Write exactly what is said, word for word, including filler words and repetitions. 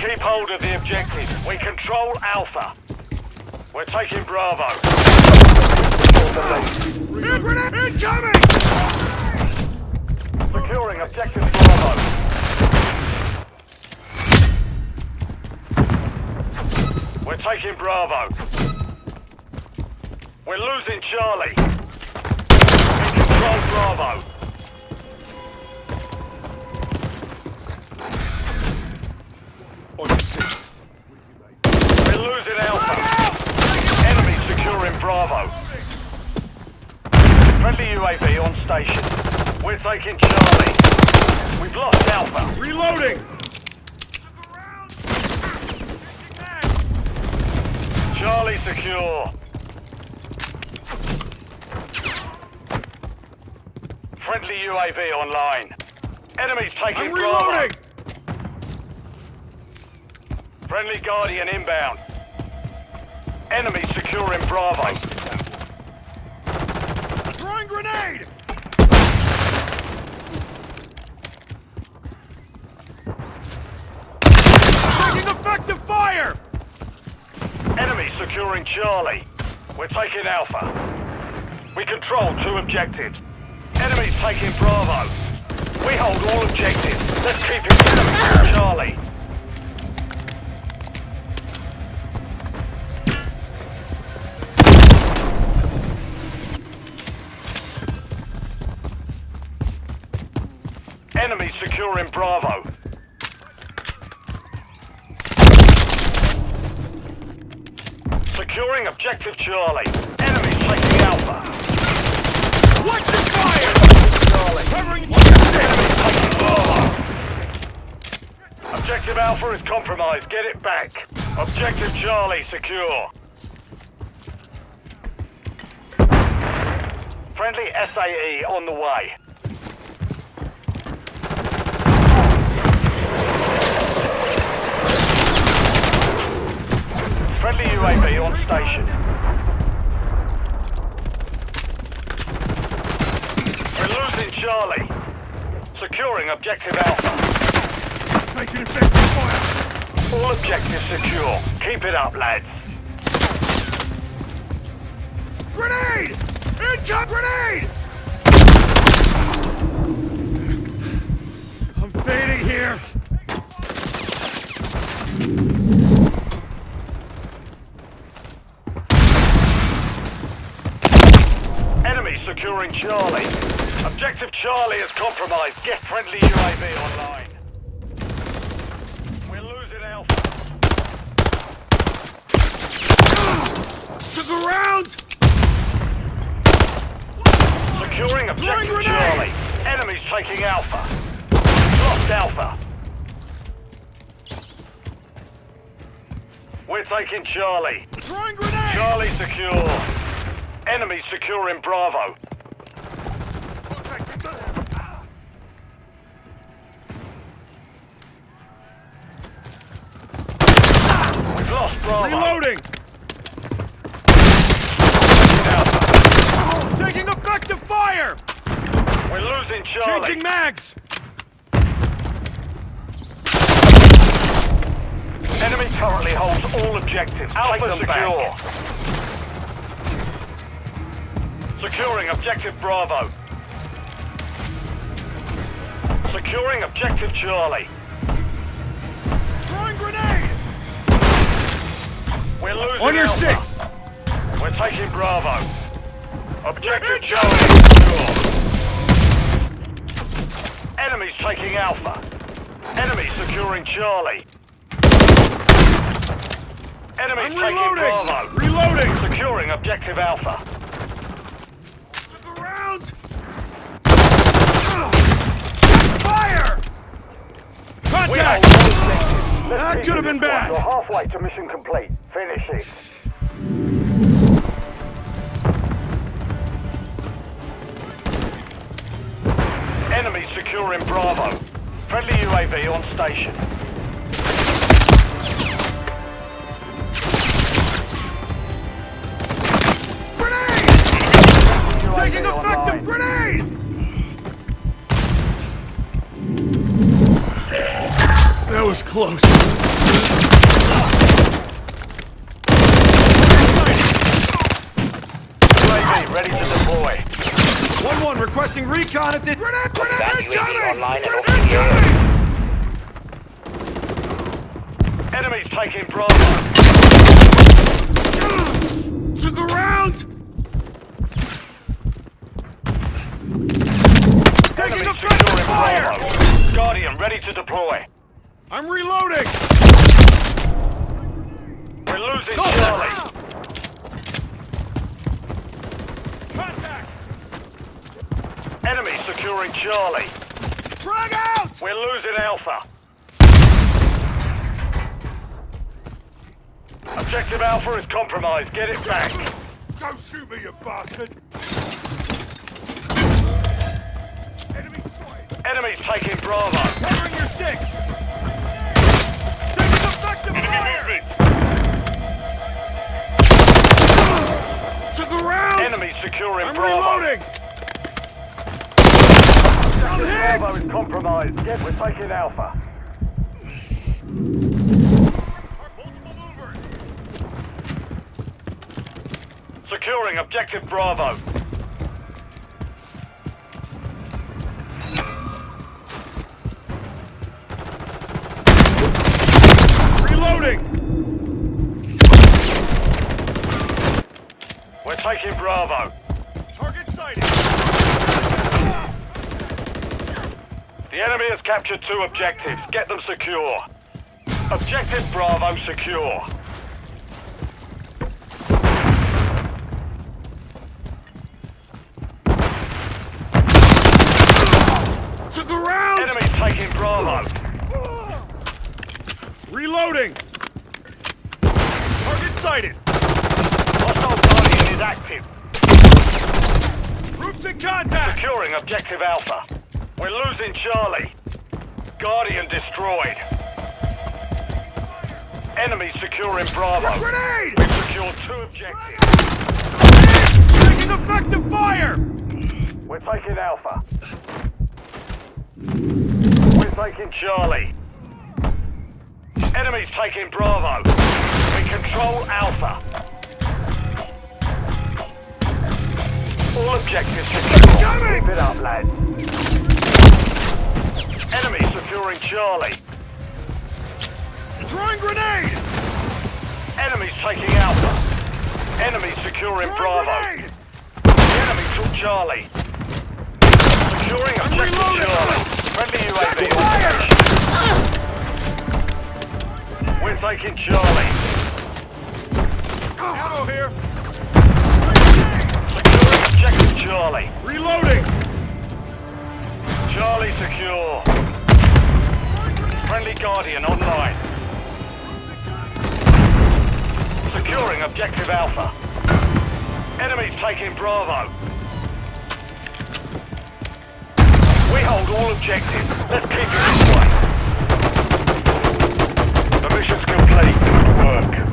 Keep hold of the objective. We control Alpha. We're taking Bravo. Incoming! Securing objective Bravo. We're taking Bravo. We're losing Charlie. We control Bravo. We're losing Alpha. Enemy securing Bravo. Friendly U A V on station. We're taking Charlie. We've lost Alpha. Reloading! Charlie secure. Friendly U A V online. Enemy's taking Bravo. Reloading! Friendly Guardian inbound. Enemy securing Bravo. Throwing grenade! Taking effective fire! Enemy securing Charlie. We're taking Alpha. We control two objectives. Enemy's taking Bravo. We hold all objectives. Let's keep it enemy Charlie. Enemy securing Bravo. Securing objective Charlie. Enemy taking Alpha. Watch the fire! Charlie. Covering enemy taking Bravo. Objective Alpha is compromised. Get it back. Objective Charlie secure. Friendly S A E on the way. Friendly U A V on station. We're losing Charlie. Securing objective Alpha. Making effective fire. All objectives secure. Keep it up, lads. Grenade! Incoming grenade! I'm fading here. Securing Charlie. Objective Charlie is compromised. Get friendly U A V online. We're losing Alpha. To the ground! Securing objective Charlie. Enemies taking Alpha. Lost Alpha. We're taking Charlie. Throwing grenade! Charlie secure. Enemy securing Bravo. We've lost Bravo. Reloading! Taking effective fire! We're losing Charlie. Changing mags! Enemy currently holds all objectives. Alpha secure. Securing objective Bravo. Securing objective Charlie. Throwing grenade! We're losing on your Alpha. Six! We're taking Bravo. Objective Charlie. Enemies taking Alpha. Enemy securing Charlie. Enemies I'm taking reloading. Bravo. Reloading! Securing objective Alpha. That could have been bad! You're halfway to mission complete. Finish it. Enemy securing Bravo. Friendly U A V on station. Grenade! Taking effective grenade! That was close. U A V ready to deploy. one one requesting recon at the grenade, grenade, U A V online and open the area. Enemies taking Bravo. To the ground. Taking a threat to fire. Guardian ready to deploy. I'm reloading. We're losing Charlie. Enemy securing Charlie. Frag out! We're losing Alpha. Objective Alpha is compromised. Get it back. Go shoot me, you bastard! Enemy spotted. Enemy's taking Bravo. Covering your six. Taking effective fire. To the ground. Enemy securing I'm Bravo. I'm reloading. Bravo is compromised. Yes, we're taking Alpha. Securing objective Bravo. Reloading. We're taking Bravo. Target sighted. The enemy has captured two objectives. Get them secure. Objective Bravo secure. To the ground! Enemy taking Bravo. Reloading. Target sighted. Hostile Guardian is active. Groups in contact. Securing objective Alpha. We're losing Charlie. Guardian destroyed. Enemy securing Bravo. A grenade! We've secured two objectives. Taking effective fire! We're taking Alpha. We're taking Charlie. Enemy's taking Bravo. We control Alpha. All objectives secured. Keep it up, lads. Enemy securing Charlie. Throwing grenade! Enemy's taking Alpha. Enemy securing Throwing Bravo. Grenade. The enemy took Charlie. Securing objective Charlie. Friendly U A V operation. We're taking Charlie. Out of here. Securing objective Charlie. Reloading. Charlie secure. Friendly Guardian online. Securing objective Alpha. Enemies taking Bravo. We hold all objectives. Let's keep it this way. The mission's complete. Good work.